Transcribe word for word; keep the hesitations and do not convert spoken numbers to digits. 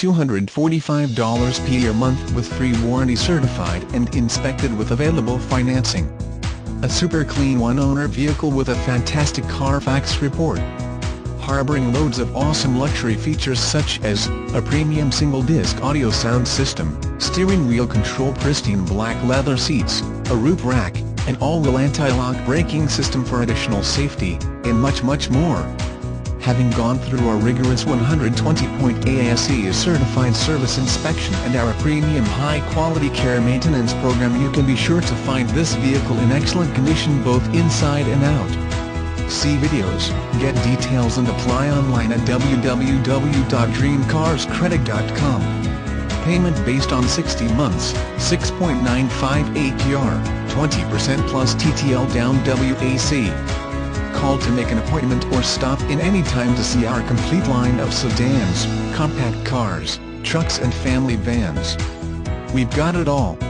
two hundred forty-five dollars per month with free warranty, certified and inspected with available financing. A super clean one-owner vehicle with a fantastic Carfax report. Harboring loads of awesome luxury features such as a premium single-disc audio sound system, steering wheel control, pristine black leather seats, a roof rack, an all-wheel anti-lock braking system for additional safety, and much much more. Having gone through our rigorous one hundred twenty point A S E certified service inspection and our premium high-quality care maintenance program, you can be sure to find this vehicle in excellent condition both inside and out. See videos, get details and apply online at w w w dot dream cars credit dot com. Payment based on sixty months, six point nine five eight A P R, twenty percent plus T T L down W A C. Call to make an appointment or stop in any time to see our complete line of sedans, compact cars, trucks and family vans. We've got it all.